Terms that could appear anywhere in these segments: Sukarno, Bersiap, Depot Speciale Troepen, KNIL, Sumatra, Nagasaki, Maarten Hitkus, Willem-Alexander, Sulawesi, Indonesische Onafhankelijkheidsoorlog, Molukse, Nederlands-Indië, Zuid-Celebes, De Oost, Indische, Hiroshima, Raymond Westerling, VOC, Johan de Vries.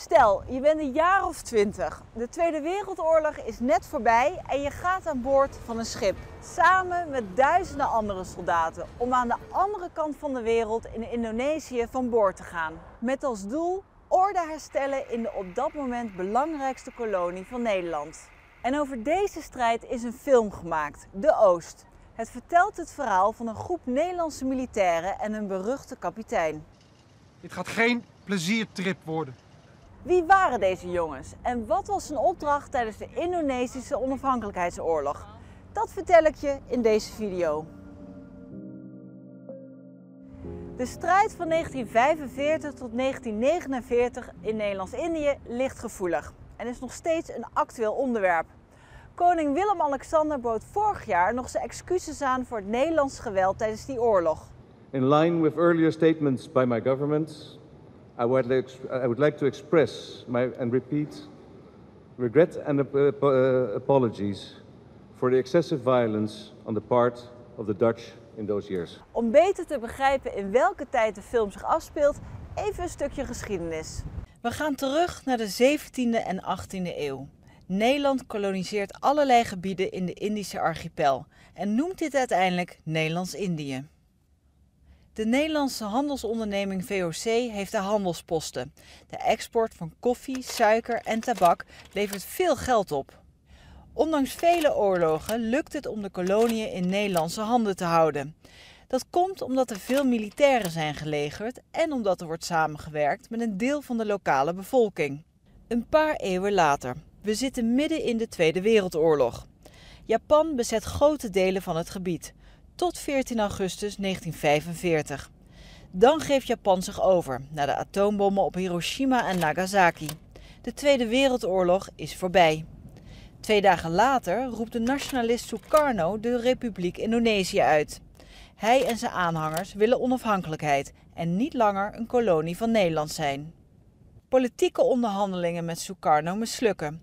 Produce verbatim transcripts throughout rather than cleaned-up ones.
Stel, je bent een jaar of twintig, de Tweede Wereldoorlog is net voorbij en je gaat aan boord van een schip. Samen met duizenden andere soldaten om aan de andere kant van de wereld in Indonesië van boord te gaan. Met als doel orde herstellen in de op dat moment belangrijkste kolonie van Nederland. En over deze strijd is een film gemaakt, De Oost. Het vertelt het verhaal van een groep Nederlandse militairen en een beruchte kapitein. Dit gaat geen pleziertrip worden. Wie waren deze jongens en wat was hun opdracht tijdens de Indonesische Onafhankelijkheidsoorlog? Dat vertel ik je in deze video. De strijd van negentien vijfenveertig tot negentien negenenveertig in Nederlands-Indië ligt gevoelig en is nog steeds een actueel onderwerp. Koning Willem-Alexander bood vorig jaar nog zijn excuses aan voor het Nederlands geweld tijdens die oorlog. In line with earlier statements by my government, I would like, I would like to express my and repeat regret and uh, apologies for the excessive violence on the part of the Dutch in those years. Om beter te begrijpen in welke tijd de film zich afspeelt, even een stukje geschiedenis. We gaan terug naar de zeventiende en achttiende eeuw. Nederland koloniseert allerlei gebieden in de Indische archipel en noemt dit uiteindelijk Nederlands-Indië. De Nederlandse handelsonderneming V O C heeft de handelsposten. De export van koffie, suiker en tabak levert veel geld op. Ondanks vele oorlogen lukt het om de koloniën in Nederlandse handen te houden. Dat komt omdat er veel militairen zijn gelegerd en omdat er wordt samengewerkt met een deel van de lokale bevolking. Een paar eeuwen later. We zitten midden in de Tweede Wereldoorlog. Japan bezet grote delen van het gebied. Tot veertien augustus negentien vijfenveertig. Dan geeft Japan zich over, na de atoombommen op Hiroshima en Nagasaki. De Tweede Wereldoorlog is voorbij. Twee dagen later roept de nationalist Sukarno de Republiek Indonesië uit. Hij en zijn aanhangers willen onafhankelijkheid en niet langer een kolonie van Nederland zijn. Politieke onderhandelingen met Sukarno mislukken.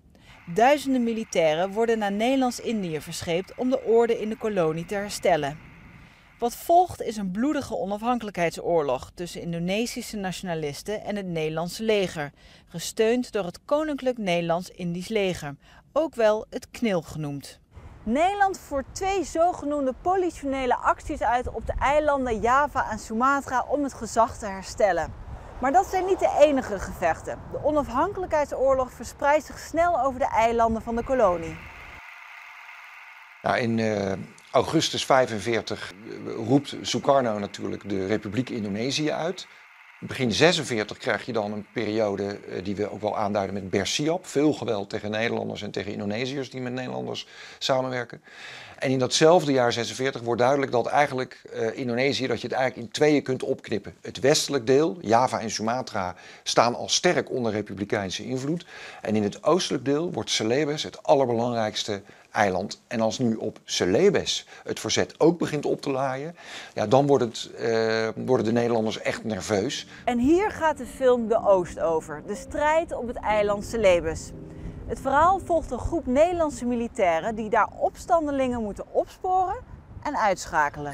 Duizenden militairen worden naar Nederlands-Indië verscheept om de orde in de kolonie te herstellen. Wat volgt is een bloedige onafhankelijkheidsoorlog tussen Indonesische nationalisten en het Nederlandse leger, gesteund door het Koninklijk Nederlands-Indisch Leger, ook wel het K N I L genoemd. Nederland voert twee zogenoemde politionele acties uit op de eilanden Java en Sumatra om het gezag te herstellen. Maar dat zijn niet de enige gevechten. De onafhankelijkheidsoorlog verspreidt zich snel over de eilanden van de kolonie. Ja, in uh, augustus negentien vijfenveertig roept Sukarno natuurlijk de Republiek Indonesië uit. Begin negentien zesenveertig krijg je dan een periode uh, die we ook wel aanduiden met Bersiap. Veel geweld tegen Nederlanders en tegen Indonesiërs die met Nederlanders samenwerken. En in datzelfde jaar zesenveertig wordt duidelijk dat eigenlijk uh, Indonesië, dat je het eigenlijk in tweeën kunt opknippen. Het westelijk deel, Java en Sumatra, staan al sterk onder republikeinse invloed. En in het oostelijk deel wordt Celebes het allerbelangrijkste eiland. En als nu op Celebes het verzet ook begint op te laaien, ja, dan wordt het, uh, worden de Nederlanders echt nerveus. En hier gaat de film De Oost over, de strijd op het eiland Celebes. Het verhaal volgt een groep Nederlandse militairen die daar opstandelingen moeten opsporen en uitschakelen.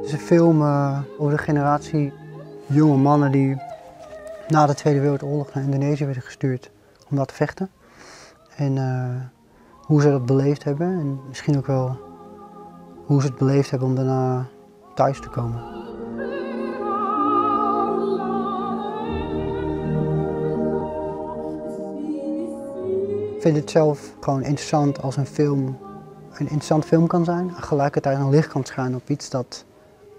Het is een film uh, over de generatie jonge mannen die na de Tweede Wereldoorlog naar Indonesië werden gestuurd om daar te vechten. En uh, hoe ze dat beleefd hebben en misschien ook wel hoe ze het beleefd hebben om daarna thuis te komen. Ik vind het zelf gewoon interessant als een film een interessant film kan zijn. En gelijkertijd een licht kan schijnen op iets dat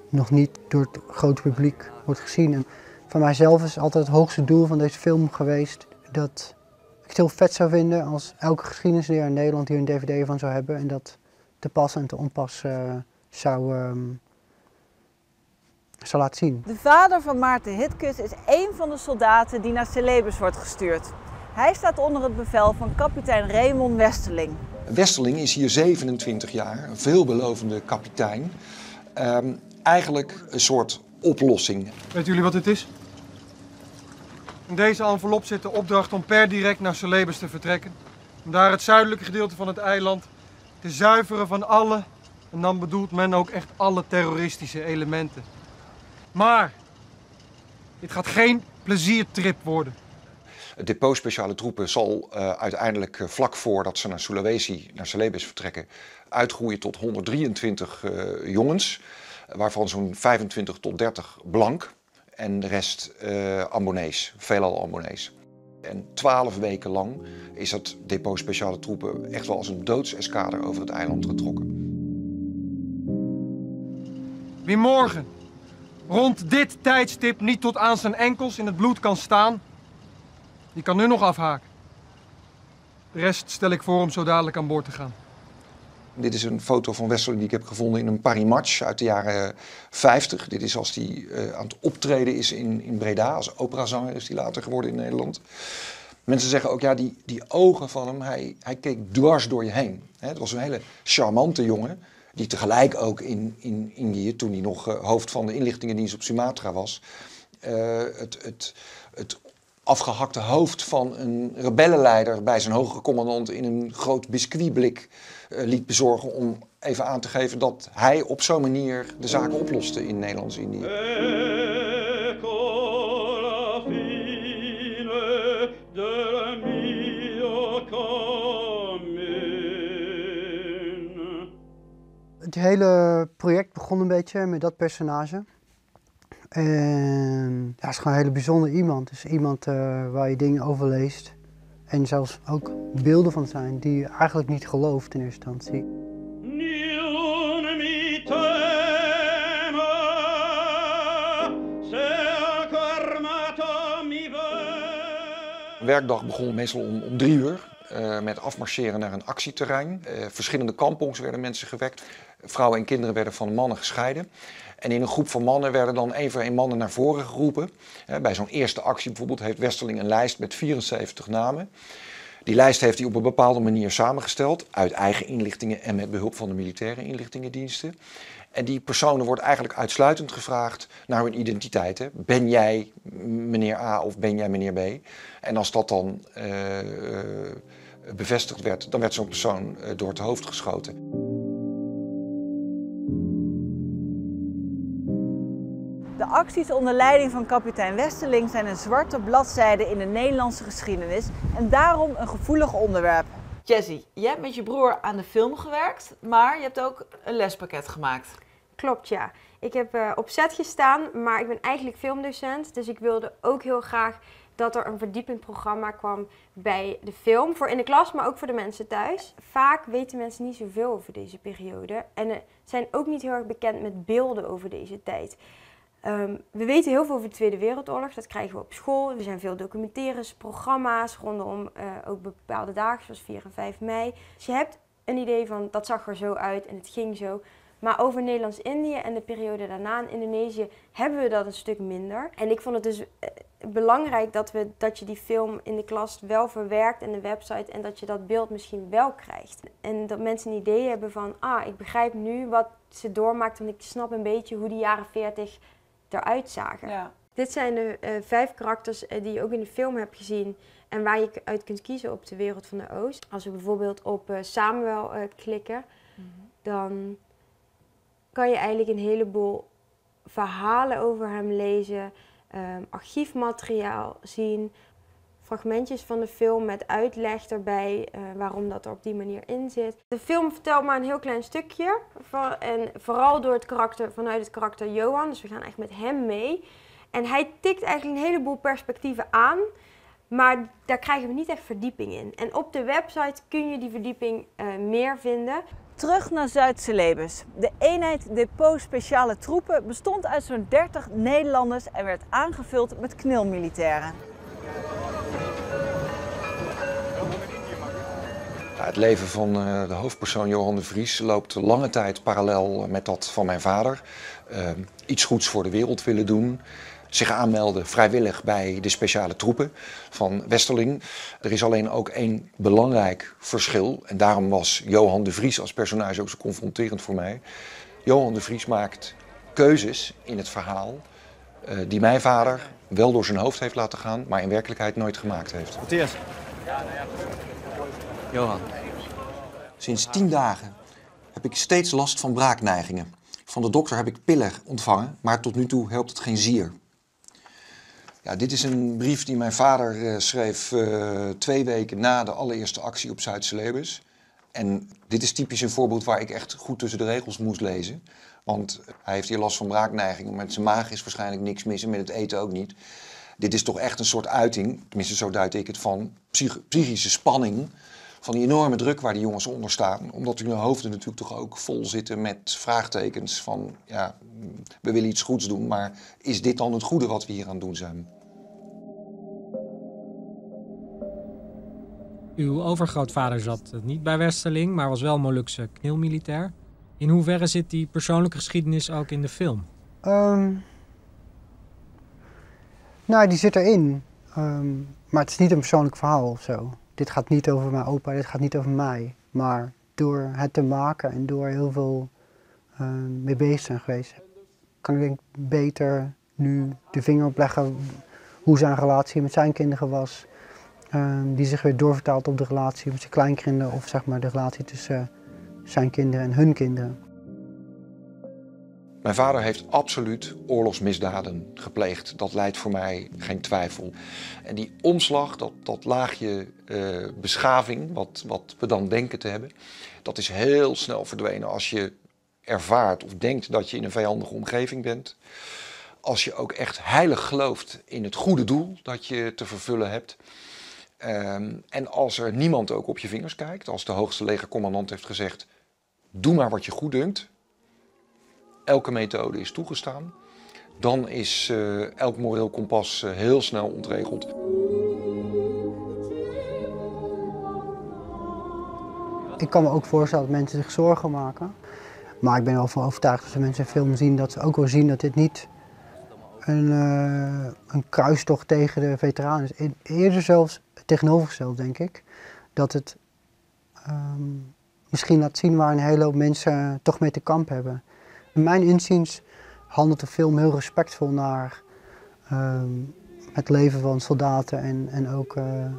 nog niet door het grote publiek wordt gezien. En voor mijzelf is altijd het hoogste doel van deze film geweest dat ik het heel vet zou vinden als elke geschiedenisleraar in Nederland hier een D V D van zou hebben en dat te passen en te onpassen zou, um, zou laten zien. De vader van Maarten Hitkus is één van de soldaten die naar Celebes wordt gestuurd. Hij staat onder het bevel van kapitein Raymond Westerling. Westerling is hier zevenentwintig jaar, een veelbelovende kapitein. Um, eigenlijk een soort oplossing. Weet jullie wat dit is? In deze envelop zit de opdracht om per direct naar Celebes te vertrekken. Om daar het zuidelijke gedeelte van het eiland te zuiveren van alle, en dan bedoelt men ook echt alle terroristische elementen. Maar dit gaat geen pleziertrip worden. Het Depot Speciale Troepen zal uh, uiteindelijk uh, vlak voordat ze naar Sulawesi, naar Celebes vertrekken, uitgroeien tot honderddrieëntwintig uh, jongens, waarvan zo'n vijfentwintig tot dertig blank en de rest uh, Ambonees, veelal Ambonees. En twaalf weken lang is dat Depot Speciale Troepen echt wel als een doodseskader over het eiland getrokken. Wie morgen rond dit tijdstip niet tot aan zijn enkels in het bloed kan staan, die kan nu nog afhaken. De rest stel ik voor om zo dadelijk aan boord te gaan. Dit is een foto van Westerling die ik heb gevonden in een Parimatch uit de jaren vijftig. Dit is als hij uh, aan het optreden is in, in Breda, als operazanger is hij later geworden in Nederland. Mensen zeggen ook, ja, die, die ogen van hem, hij, hij keek dwars door je heen. He, het was een hele charmante jongen, die tegelijk ook in, in Indië, toen hij nog uh, hoofd van de inlichtingendienst op Sumatra was, uh, het, het, het afgehakte hoofd van een rebellenleider bij zijn hogere commandant in een groot biscuitblik uh, liet bezorgen om even aan te geven dat hij op zo'n manier de zaken oploste in Nederlands-Indië. Het hele project begon een beetje met dat personage. En ja, hij is gewoon een hele bijzonder iemand. Dus iemand uh, waar je dingen over leest. En zelfs ook beelden van zijn die je eigenlijk niet gelooft in eerste instantie. De werkdag begon meestal om, om drie uur. Uh, met afmarcheren naar een actieterrein. Uh, verschillende kampongs werden mensen gewekt. Vrouwen en kinderen werden van mannen gescheiden. En in een groep van mannen werden dan één voor één mannen naar voren geroepen. Uh, bij zo'n eerste actie bijvoorbeeld heeft Westerling een lijst met vierenzeventig namen. Die lijst heeft hij op een bepaalde manier samengesteld. Uit eigen inlichtingen en met behulp van de militaire inlichtingendiensten. En die personen wordt eigenlijk uitsluitend gevraagd naar hun identiteit. Hè? Ben jij meneer A of ben jij meneer B? En als dat dan uh, uh, bevestigd werd, dan werd zo'n persoon uh, door het hoofd geschoten. De acties onder leiding van kapitein Westerling zijn een zwarte bladzijde in de Nederlandse geschiedenis en daarom een gevoelig onderwerp. Jessie, je hebt met je broer aan de film gewerkt, maar je hebt ook een lespakket gemaakt. Klopt, ja. Ik heb uh, op set gestaan, maar ik ben eigenlijk filmdocent, dus ik wilde ook heel graag dat er een verdiepend programma kwam bij de film, voor in de klas, maar ook voor de mensen thuis. Vaak weten mensen niet zoveel over deze periode en uh, zijn ook niet heel erg bekend met beelden over deze tijd. Um, we weten heel veel over de Tweede Wereldoorlog, dat krijgen we op school. Er zijn veel documentaires, programma's rondom uh, ook bepaalde dagen, zoals vier en vijf mei. Dus je hebt een idee van, dat zag er zo uit en het ging zo. Maar over Nederlands-Indië en de periode daarna in Indonesië hebben we dat een stuk minder. En ik vond het dus uh, belangrijk dat, we, dat je die film in de klas wel verwerkt en de website en dat je dat beeld misschien wel krijgt. En dat mensen een idee hebben van, ah, ik begrijp nu wat ze doormaakt, want ik snap een beetje hoe die jaren veertig... eruit zagen. Ja. Dit zijn de uh, vijf karakters uh, die je ook in de film hebt gezien en waar je uit kunt kiezen op de wereld van de Oost. Als we bijvoorbeeld op uh, Samuel uh, klikken, mm-hmm. dan kan je eigenlijk een heleboel verhalen over hem lezen, um, archiefmateriaal zien, fragmentjes van de film met uitleg erbij uh, waarom dat er op die manier in zit. De film vertelt maar een heel klein stukje van, en vooral door het karakter, vanuit het karakter Johan, dus we gaan echt met hem mee. En hij tikt eigenlijk een heleboel perspectieven aan, maar daar krijgen we niet echt verdieping in. En op de website kun je die verdieping uh, meer vinden. Terug naar Zuid-Celebes. De eenheid Depot Speciale Troepen bestond uit zo'n dertig Nederlanders en werd aangevuld met K N I L-militairen. Het leven van de hoofdpersoon Johan de Vries loopt lange tijd parallel met dat van mijn vader. Uh, iets goeds voor de wereld willen doen. Zich aanmelden vrijwillig bij de speciale troepen van Westerling. Er is alleen ook één belangrijk verschil. En daarom was Johan de Vries als personage ook zo confronterend voor mij. Johan de Vries maakt keuzes in het verhaal uh, die mijn vader wel door zijn hoofd heeft laten gaan, maar in werkelijkheid nooit gemaakt heeft. Matthias. Johan, Sinds tien dagen heb ik steeds last van braakneigingen. Van de dokter heb ik pillen ontvangen, maar tot nu toe helpt het geen zier. Ja, dit is een brief die mijn vader uh, schreef uh, twee weken na de allereerste actie op Zuid-Celebes. En dit is typisch een voorbeeld waar ik echt goed tussen de regels moest lezen. Want hij heeft hier last van braakneigingen, met zijn maag is waarschijnlijk niks mis en met het eten ook niet. Dit is toch echt een soort uiting, tenminste zo duid ik het, van psych psychische spanning. Van die enorme druk waar die jongens onder staan. Omdat hun hoofden natuurlijk toch ook vol zitten met vraagtekens van... ja, we willen iets goeds doen, maar is dit dan het goede wat we hier aan het doen zijn? Uw overgrootvader zat niet bij Westerling, maar was wel Molukse K N I L-militair. In hoeverre zit die persoonlijke geschiedenis ook in de film? Um, nou, die zit erin. Um, maar het is niet een persoonlijk verhaal of zo. Dit gaat niet over mijn opa, dit gaat niet over mij. Maar door het te maken en door heel veel uh, mee bezig zijn geweest, kan ik denk beter nu de vinger op leggen hoe zijn relatie met zijn kinderen was. Uh, die zich weer doorvertaalt op de relatie met zijn kleinkinderen of zeg maar de relatie tussen zijn kinderen en hun kinderen. Mijn vader heeft absoluut oorlogsmisdaden gepleegd. Dat leidt voor mij geen twijfel. En die omslag, dat, dat laagje uh, beschaving, wat, wat we dan denken te hebben, dat is heel snel verdwenen als je ervaart of denkt dat je in een vijandige omgeving bent. Als je ook echt heilig gelooft in het goede doel dat je te vervullen hebt. Um, en als er niemand ook op je vingers kijkt, als de hoogste legercommandant heeft gezegd, doe maar wat je goed dunkt. Elke methode is toegestaan, dan is uh, elk moreel kompas uh, heel snel ontregeld. Ik kan me ook voorstellen dat mensen zich zorgen maken. Maar ik ben er wel van overtuigd dat als mensen een film zien, dat ze ook wel zien dat dit niet een, uh, een kruistocht tegen de veteranen is. Eerder zelfs tegenovergesteld, denk ik, dat het um, misschien laat zien waar een hele hoop mensen toch mee te kamp hebben. In mijn inziens handelt de film heel respectvol naar uh, het leven van soldaten en, en ook uh,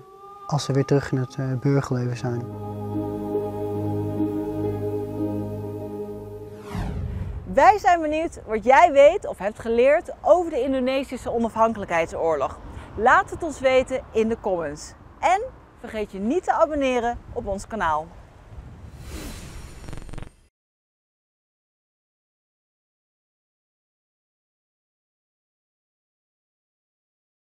als ze weer terug in het uh, burgerleven zijn. Wij zijn benieuwd wat jij weet of hebt geleerd over de Indonesische Onafhankelijkheidsoorlog. Laat het ons weten in de comments. En vergeet je niet te abonneren op ons kanaal.